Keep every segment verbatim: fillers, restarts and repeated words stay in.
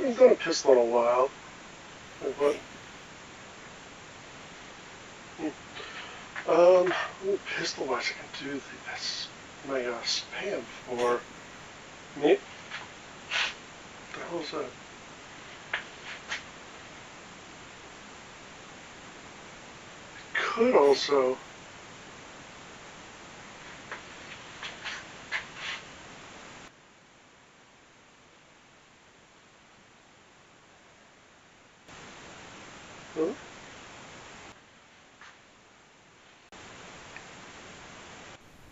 He's got a pistol in a while. But, um, pistol wise I can do the, that's my uh, spam for me. What the hell is that? I could also.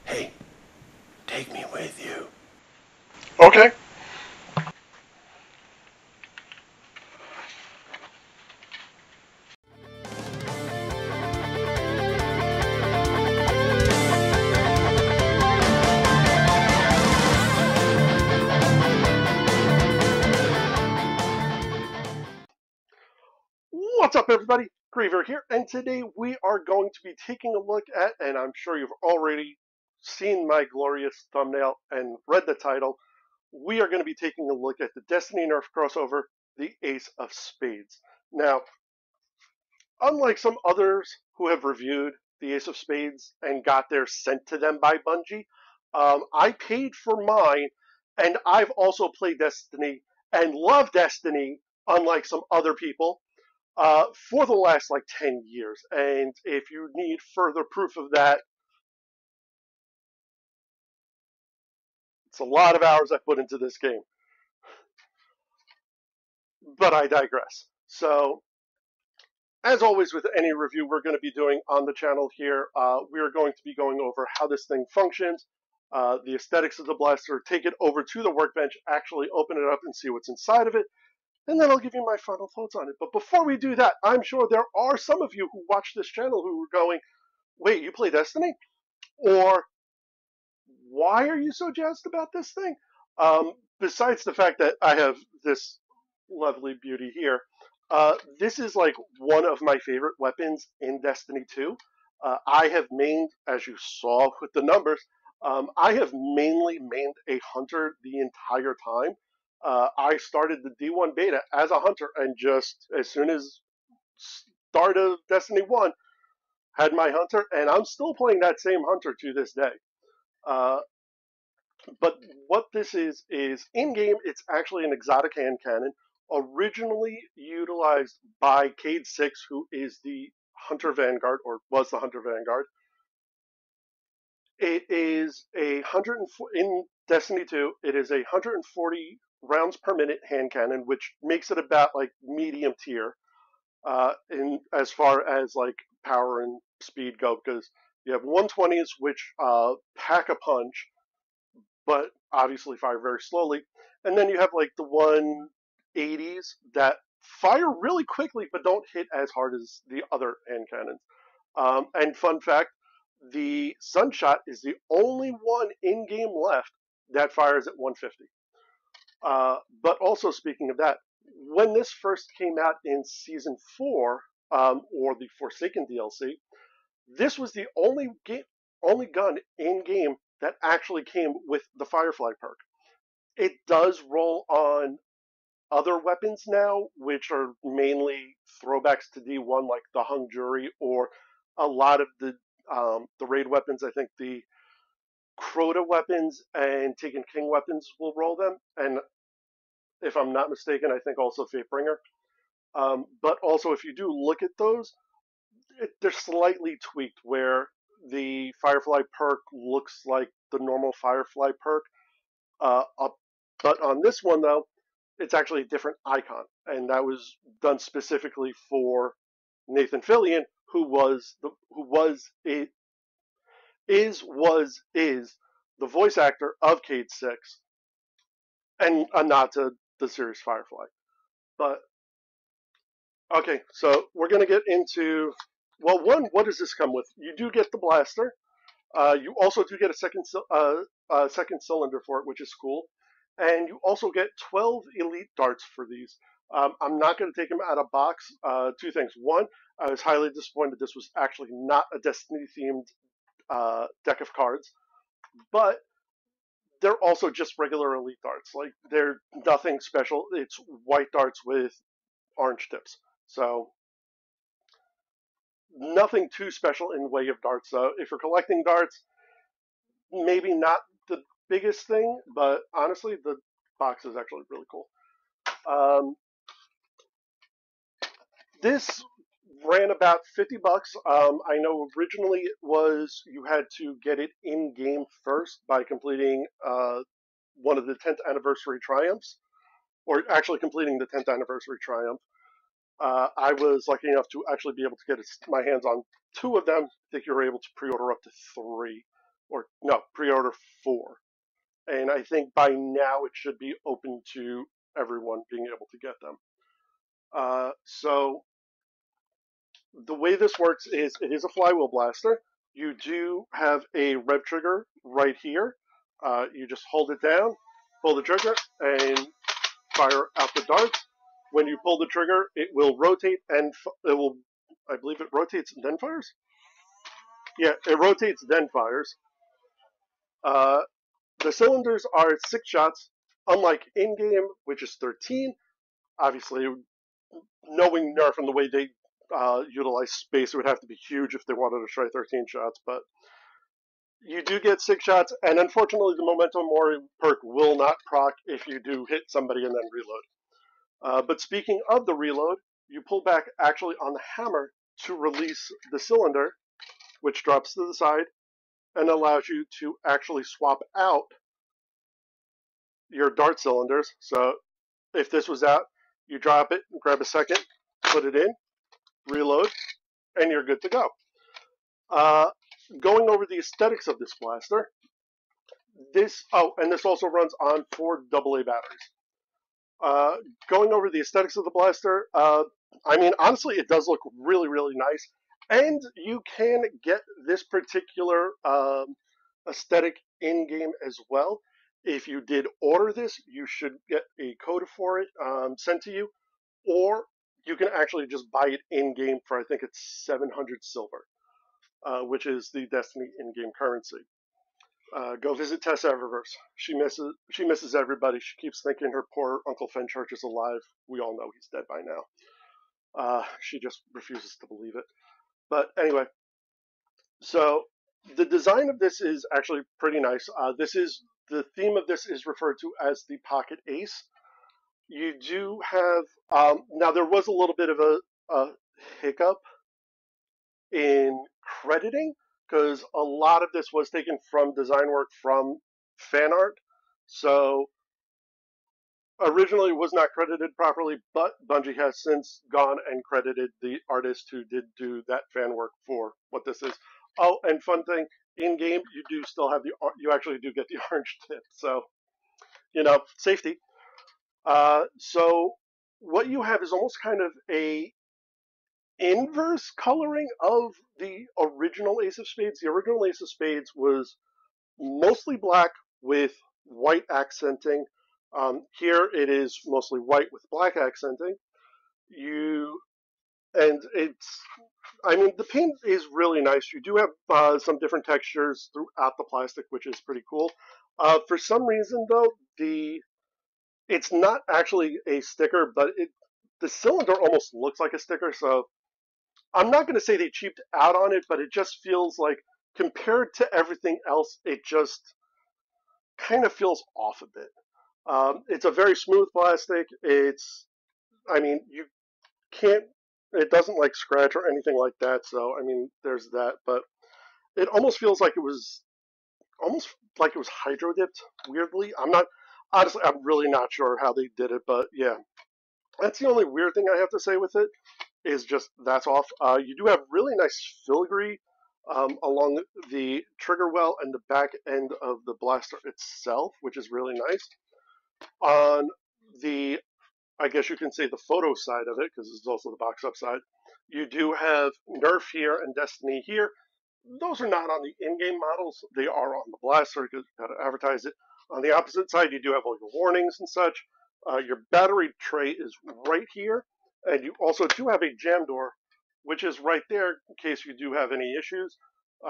Hey, take me with you. Okay. Everybody, Griever here, and today we are going to be taking a look at, and I'm sure you've already seen my glorious thumbnail and read the title, we are going to be taking a look at the Destiny Nerf crossover, the Ace of Spades. Now, unlike some others who have reviewed the Ace of Spades and got theirs sent to them by Bungie, um, I paid for mine, and I've also played Destiny and love Destiny, unlike some other people. Uh, for the last like ten years, and if you need further proof of that, it's a lot of hours I put into this game, but I digress. So, as always with any review we're going to be doing on the channel here, uh, we are going to be going over how this thing functions, uh, the aesthetics of the blaster, take it over to the workbench, actually open it up and see what's inside of it, and then I'll give you my final thoughts on it. But before we do that, I'm sure there are some of you who watch this channel who are going, wait, you play Destiny? Or, why are you so jazzed about this thing? Um, besides the fact that I have this lovely beauty here, uh, this is like one of my favorite weapons in Destiny two. Uh, I have mained, as you saw with the numbers, um, I have mainly mained a hunter the entire time. Uh, I started the D one beta as a hunter, and just as soon as start of Destiny one, had my hunter, and I'm still playing that same hunter to this day. Uh, but what this is, is in-game, it's actually an exotic hand cannon, originally utilized by Cayde six, who is the Hunter Vanguard, or was the Hunter Vanguard. It is a hundred and four, in Destiny two, it is a one hundred forty... rounds per minute hand cannon, which makes it about like medium tier uh in as far as like power and speed go, because you have one twenties which uh pack a punch but obviously fire very slowly, and then you have like the one eighties that fire really quickly but don't hit as hard as the other hand cannons. Um and fun fact, the Sunshot is the only one in game left that fires at one fifty. Uh, but also, speaking of that, when this first came out in Season four, um, or the Forsaken D L C, this was the only game, only gun in-game that actually came with the Firefly perk. It does roll on other weapons now, which are mainly throwbacks to D one, like the Hung Jury, or a lot of the, um, the raid weapons. I think the Crota weapons and Taken King weapons will roll them, and if I'm not mistaken, I think also Fatebringer. Um, but also, if you do look at those, it, they're slightly tweaked, where the Firefly perk looks like the normal Firefly perk. Uh, up, but on this one, though, it's actually a different icon, and that was done specifically for Nathan Fillion, who was the who was a Is, was, is the voice actor of Cayde six, and a nod to the series Firefly. But, okay, so we're going to get into, well, one, what does this come with? You do get the blaster. Uh, you also do get a second, uh, uh, second cylinder for it, which is cool. And you also get twelve elite darts for these. Um, I'm not going to take them out of box. Uh, two things. One, I was highly disappointed this was actually not a Destiny-themed Uh, deck of cards, but they're also just regular elite darts. Like, they're nothing special. It's white darts with orange tips. So nothing too special in the way of darts, though. If you're collecting darts, maybe not the biggest thing, but honestly, the box is actually really cool. Um, this ran about fifty bucks. Um, I know originally it was you had to get it in game first by completing uh, one of the tenth anniversary triumphs, or actually completing the tenth anniversary triumph. Uh, I was lucky enough to actually be able to get my hands on two of them. I think you were able to pre-order up to three, or no, pre-order four. And I think by now it should be open to everyone being able to get them. Uh, so the way this works is it is a flywheel blaster. You do have a rev trigger right here. Uh, you just hold it down, pull the trigger, and fire out the darts. When you pull the trigger, it will rotate and it will, I believe it rotates and then fires? Yeah, it rotates then fires. Uh, the cylinders are six shots, unlike in-game, which is thirteen. Obviously, knowing Nerf and the way they uh, utilize space, it would have to be huge if they wanted to try thirteen shots, but you do get six shots, and unfortunately, the Momentum Mori perk will not proc if you do hit somebody and then reload. Uh, but speaking of the reload, you pull back actually on the hammer to release the cylinder, which drops to the side and allows you to actually swap out your dart cylinders. So if this was out, you drop it, grab a second, put it in, reload, and you're good to go. Uh, going over the aesthetics of this blaster, this, oh, and this also runs on four double A batteries. Uh, going over the aesthetics of the blaster, uh, I mean, honestly, it does look really, really nice. And you can get this particular um, aesthetic in-game as well. If you did order this, you should get a code for it um, sent to you. Or you can actually just buy it in-game for, I think it's seven hundred silver, uh, which is the Destiny in-game currency. Uh, go visit Tess Eververse. She misses, she misses everybody. She keeps thinking her poor Uncle Fenchurch is alive. We all know he's dead by now. Uh, she just refuses to believe it. But anyway, so the design of this is actually pretty nice. Uh, this is, the theme of this is referred to as the Pocket Ace. You do have, um, now there was a little bit of a, a hiccup in crediting, because a lot of this was taken from design work from fan art. So originally it was not credited properly, but Bungie has since gone and credited the artist who did do that fan work for what this is. Oh, and fun thing, in game, you do still have the, you actually do get the orange tip. So, you know, safety. Uh, so what you have is almost kind of a inverse coloring of the original Ace of Spades. The original Ace of Spades was mostly black with white accenting. Um, here it is mostly white with black accenting. You, and it's, I mean, the paint is really nice. You do have uh, some different textures throughout the plastic, which is pretty cool. Uh, for some reason, though, the it's not actually a sticker, but it the cylinder almost looks like a sticker, so I'm not going to say they cheaped out on it, but it just feels like, compared to everything else, it just kind of feels off a bit. Um, it's a very smooth plastic. It's, I mean, you can't, it doesn't like scratch or anything like that. So, I mean, there's that, but it almost feels like it was, almost like it was hydro dipped, weirdly. I'm not, honestly, I'm really not sure how they did it, but yeah. That's the only weird thing I have to say with it, is just that's off. Uh, you do have really nice filigree um, along the trigger well and the back end of the blaster itself, which is really nice. On the, I guess you can say the photo side of it, because this is also the box upside, you do have Nerf here and Destiny here. Those are not on the in-game models. They are on the blaster, because you got to advertise it. On the opposite side, you do have all your warnings and such. Uh, your battery tray is right here, and you also do have a jam door, which is right there in case you do have any issues,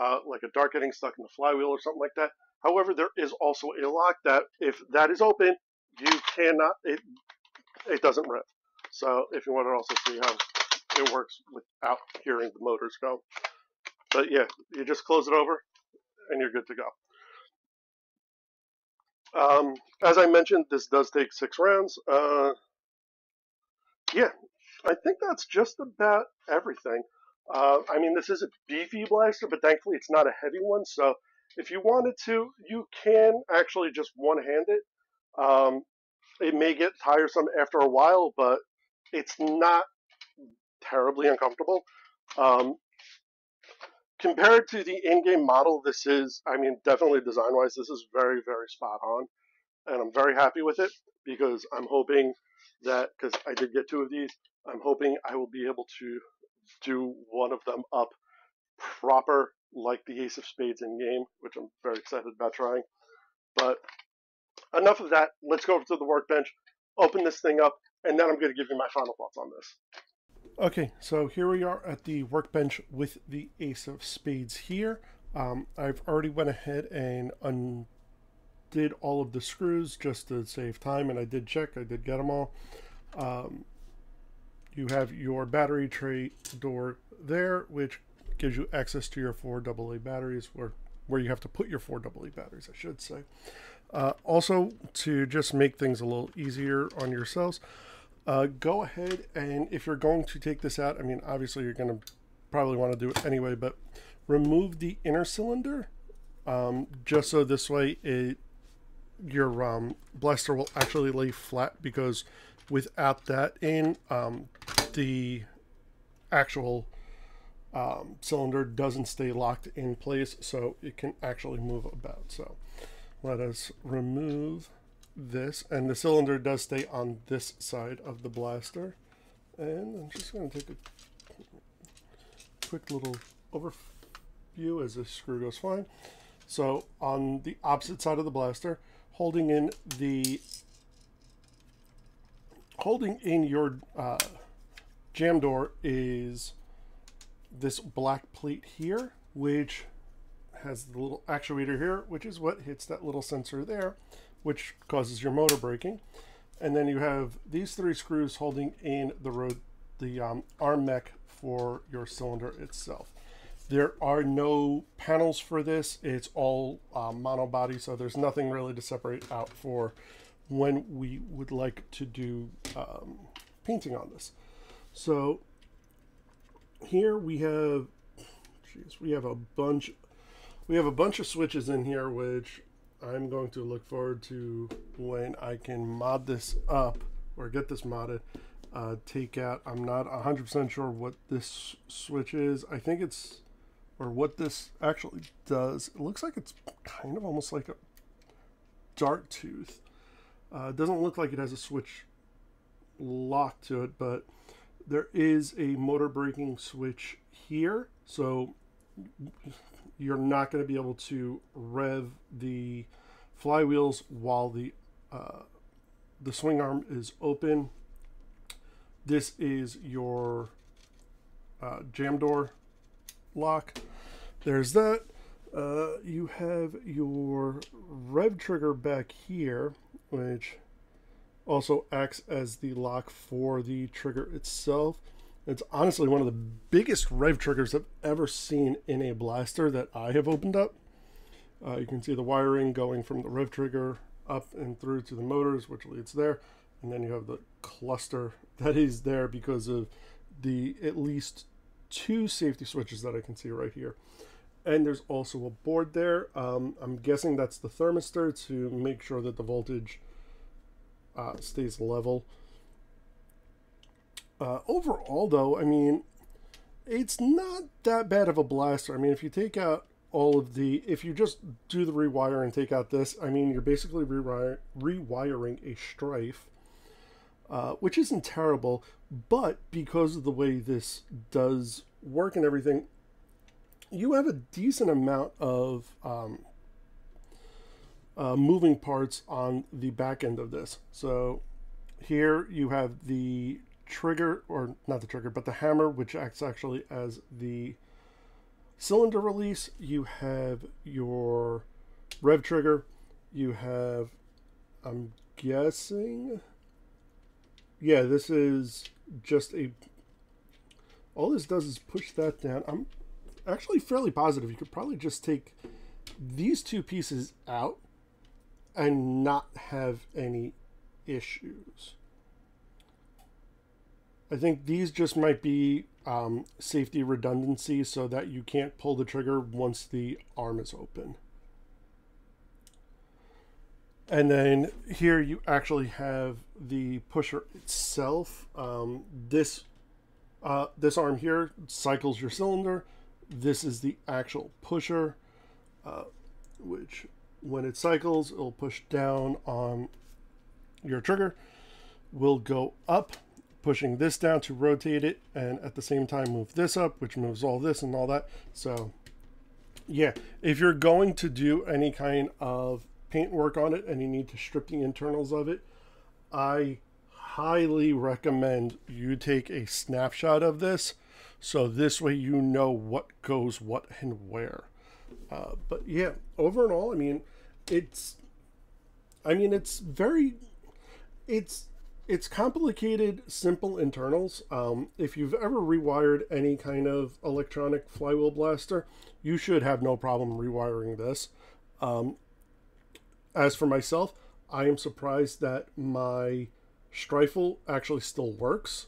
uh, like a dart getting stuck in the flywheel or something like that. However, there is also a lock that if that is open, you cannot, it, it doesn't rev. So if you want to also see how it works without hearing the motors go. But yeah, you just close it over and you're good to go. Um, as I mentioned, this does take six rounds. Uh, yeah, I think that's just about everything. Uh, I mean, this is a beefy blaster, but thankfully it's not a heavy one. So if you wanted to, you can actually just one-hand it. Um, it may get tiresome after a while, but it's not terribly uncomfortable. Um, compared to the in-game model, this is, I mean, definitely design-wise, this is very, very spot on. And I'm very happy with it because I'm hoping that, because I did get two of these, I'm hoping I will be able to do one of them up proper, like the Ace of Spades in-game, which I'm very excited about trying. But enough of that. Let's go over to the workbench, open this thing up, and then I'm going to give you my final thoughts on this. Okay, so here we are at the workbench with the Ace of Spades here. Um, I've already went ahead and undid all of the screws just to save time, and I did check. I did get them all. Um, you have your battery tray door there, which gives you access to your four double A batteries, where, where you have to put your four double A batteries, I should say. Uh, also, to just make things a little easier on yourselves, uh, go ahead and if you're going to take this out, I mean, obviously you're going to probably want to do it anyway, but remove the inner cylinder, um, just so this way it, your um, blaster will actually lay flat, because without that in, um, the actual um, cylinder doesn't stay locked in place, so it can actually move about. So let us remove this, and the cylinder does stay on this side of the blaster. And I'm just going to take a quick little overview as the screw goes flying. So on the opposite side of the blaster, holding in the holding in your uh, jam door is this black plate here, which has the little actuator here, which is what hits that little sensor there, which causes your motor braking. And then you have these three screws holding in the road, the um, arm mech for your cylinder itself. There are no panels for this. It's all uh, monobody, so there's nothing really to separate out for when we would like to do um, painting on this. So here we have, geez, we have a bunch We have a bunch of switches in here, which I'm going to look forward to when I can mod this up or get this modded, uh, take out. I'm not one hundred percent sure what this switch is. I think it's, or what this actually does. It looks like it's kind of almost like a dart tooth. Uh, it doesn't look like it has a switch lock to it, but there is a motor braking switch here. So you're not going to be able to rev the flywheels while the uh, the swing arm is open. This is your uh, jam door lock. There's that. Uh, you have your rev trigger back here, which also acts as the lock for the trigger itself. It's honestly one of the biggest rev triggers I've ever seen in a blaster that I have opened up. Uh, you can see the wiring going from the rev trigger up and through to the motors, which leads there. And then you have the cluster that is there because of the at least two safety switches that I can see right here. And there's also a board there. Um, I'm guessing that's the thermistor to make sure that the voltage uh, stays level. Uh, overall, though, I mean, it's not that bad of a blaster. I mean, if you take out all of the, if you just do the rewire and take out this, I mean, you're basically rewire, rewiring a Strife, uh, which isn't terrible, but because of the way this does work and everything, you have a decent amount of um, uh, moving parts on the back end of this. So here you have the trigger, or not the trigger, but the hammer, which acts actually as the cylinder release. You have your rev trigger. You have, I'm guessing, yeah, this is just a, all this does is push that down. I'm actually fairly positive you could probably just take these two pieces out and not have any issues. I think these just might be um, safety redundancy so that you can't pull the trigger once the arm is open. And then here you actually have the pusher itself. Um, this uh, this arm here cycles your cylinder. This is the actual pusher, uh, which when it cycles, it'll push down on your trigger, will go up, pushing this down to rotate it, and at the same time move this up, which moves all this and all that. So yeah, if you're going to do any kind of paint work on it and you need to strip the internals of it, I highly recommend you take a snapshot of this, so this way you know what goes what and where. Uh, but yeah, over and all, I mean, it's, I mean, it's very, it's, it's complicated, simple internals. Um, if you've ever rewired any kind of electronic flywheel blaster, you should have no problem rewiring this. Um, as for myself, I am surprised that my Strife actually still works,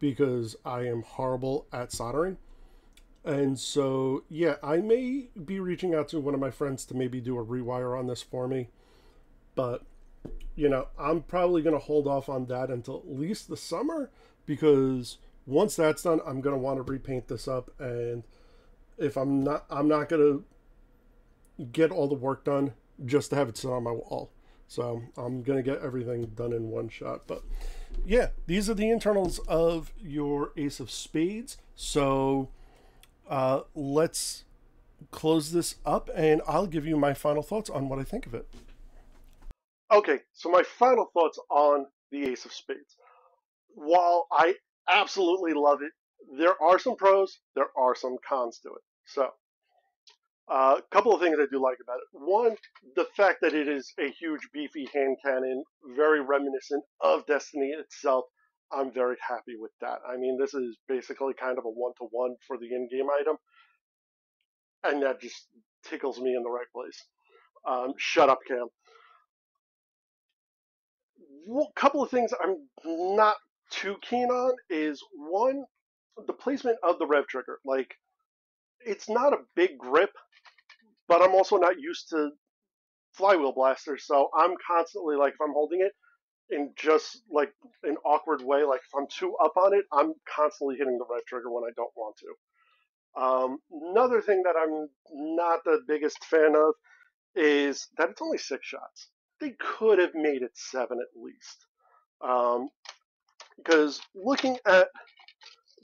because I am horrible at soldering. And so, yeah, I may be reaching out to one of my friends to maybe do a rewire on this for me. But, you know, I'm probably going to hold off on that until at least the summer, because once that's done, I'm going to want to repaint this up. And if I'm not, I'm not going to get all the work done just to have it sit on my wall. So I'm going to get everything done in one shot. But yeah, these are the internals of your Ace of Spades. So uh, let's close this up and I'll give you my final thoughts on what I think of it. Okay, so my final thoughts on the Ace of Spades. While I absolutely love it, there are some pros, there are some cons to it. So, a uh, couple of things I do like about it. One, the fact that it is a huge, beefy hand cannon, very reminiscent of Destiny itself. I'm very happy with that. I mean, this is basically kind of a one-to-one for the in-game item, and that just tickles me in the right place. Um, shut up, Cam. Well, couple of things I'm not too keen on is, one, the placement of the rev trigger. Like, it's not a big grip, but I'm also not used to flywheel blasters, so I'm constantly, like, if I'm holding it in just, like, an awkward way, like, if I'm too up on it, I'm constantly hitting the rev trigger when I don't want to. Um, another thing that I'm not the biggest fan of is that it's only six shots. They could have made it seven at least. Um, because looking at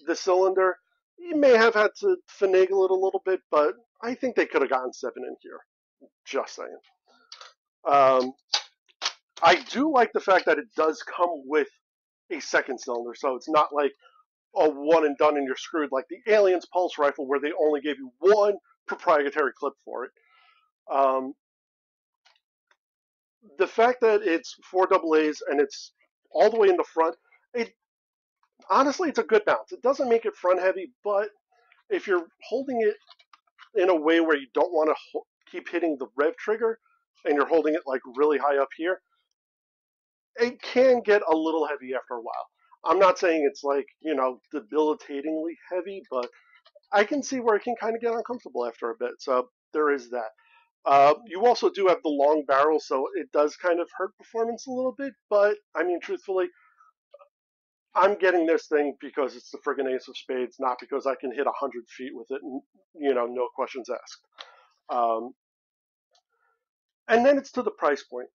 the cylinder, you may have had to finagle it a little bit, but I think they could have gotten seven in here. Just saying. Um, I do like the fact that it does come with a second cylinder, so it's not like a one and done and you're screwed, like the Aliens Pulse Rifle, where they only gave you one proprietary clip for it. Um, The fact that it's four double A's and it's all the way in the front, it honestly, it's a good bounce. It doesn't make it front heavy, but if you're holding it in a way where you don't want to keep hitting the rev trigger and you're holding it like really high up here, it can get a little heavy after a while. I'm not saying it's like, you know, debilitatingly heavy, but I can see where it can kind of get uncomfortable after a bit. So there is that. Uh, you also do have the long barrel, so it does kind of hurt performance a little bit, but, I mean, truthfully, I'm getting this thing because it's the friggin' Ace of Spades, not because I can hit one hundred feet with it, and, you know, no questions asked. Um, and then it's to the price point.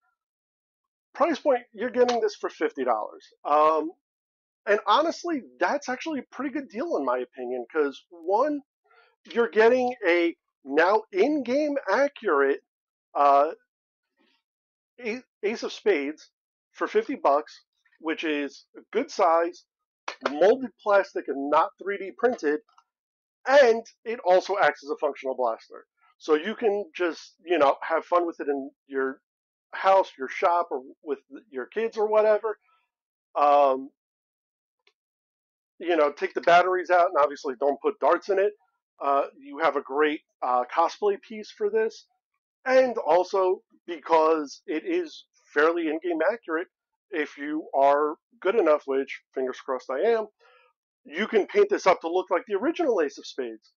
Price point, you're getting this for fifty dollars. Um, and honestly, that's actually a pretty good deal in my opinion, because, one, you're getting a now in-game accurate uh, Ace of Spades for fifty bucks, which is a good size, molded plastic and not three D printed, and it also acts as a functional blaster. So you can just, you know, have fun with it in your house, your shop, or with your kids or whatever. Um, you know, take the batteries out, and obviously don't put darts in it. Uh, you have a great uh, cosplay piece for this. And also, because it is fairly in-game accurate, if you are good enough, which, fingers crossed I am, you can paint this up to look like the original Ace of Spades.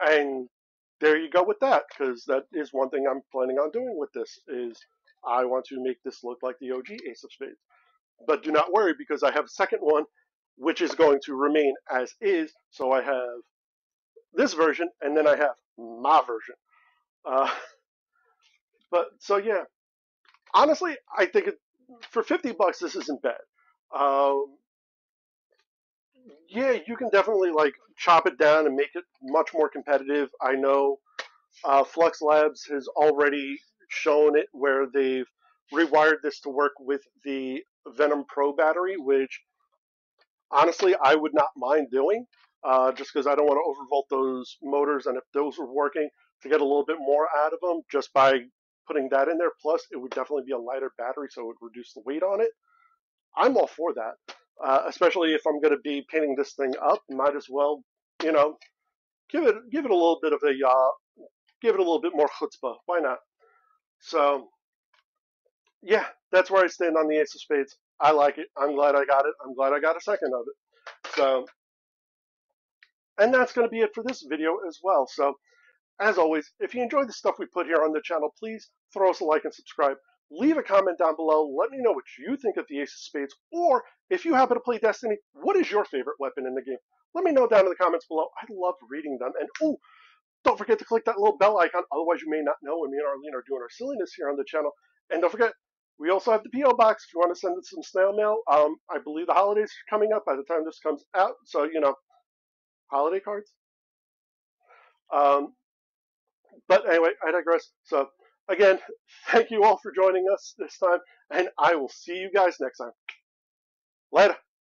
And there you go with that, because that is one thing I'm planning on doing with this, is I want to make this look like the O G Ace of Spades. But do not worry, because I have a second one, which is going to remain as is. So I have this version, and then I have my version. Uh, but, so yeah. Honestly, I think it, for fifty bucks, this isn't bad. Um, yeah, you can definitely like chop it down and make it much more competitive. I know uh, Flux Labs has already shown it where they've rewired this to work with the Venom Pro battery, which honestly I would not mind doing, uh, just because I don't want to overvolt those motors, and if those were working, to get a little bit more out of them just by putting that in there. Plus, it would definitely be a lighter battery, so it would reduce the weight on it. I'm all for that, uh, especially if I'm going to be painting this thing up. Might as well, you know, give it give it a little bit of a uh, give it a little bit more chutzpah. Why not? So, yeah, that's where I stand on the Ace of Spades. I like it. I'm glad I got it. I'm glad I got a second of it. So, and that's going to be it for this video as well. So, as always, if you enjoy the stuff we put here on the channel, please throw us a like and subscribe. Leave a comment down below. Let me know what you think of the Ace of Spades, or if you happen to play Destiny, what is your favorite weapon in the game? Let me know down in the comments below. I love reading them. And oh, don't forget to click that little bell icon. Otherwise, you may not know when me and Arlene are doing our silliness here on the channel. And don't forget, we also have the P O box if you want to send us some snail mail. Um, I believe the holidays are coming up by the time this comes out. So, you know, holiday cards. Um, But anyway, I digress. So again, thank you all for joining us this time, and I will see you guys next time. Later.